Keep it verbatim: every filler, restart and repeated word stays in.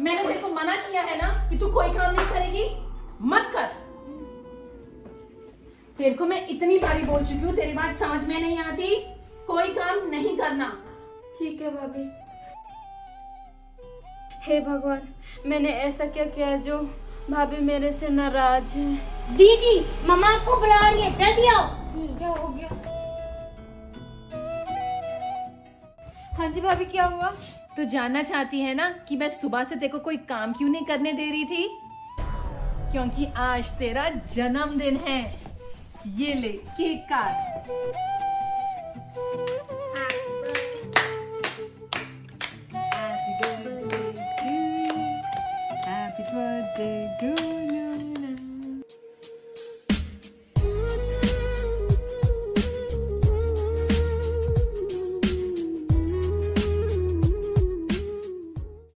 मैंने तेरे को मना किया है ना कि तू कोई काम नहीं करेगी, मत कर। तेरे को मैं इतनी बारी बोल चुकी हूँ, तेरी बात समझ में नहीं आती, कोई काम नहीं करना। ठीक है भाभी। हे भगवान, मैंने ऐसा क्या किया जो भाभी मेरे से नाराज है? दीदी, मम्मा आपको बुला रही है, जल्दी आओ। क्या हो गया? हाँ जी भाभी, क्या हुआ? तू जानना चाहती है ना कि मैं सुबह से तेरे को कोई काम क्यों नहीं करने दे रही थी? क्योंकि आज तेरा जन्मदिन है। ये ले केक काट।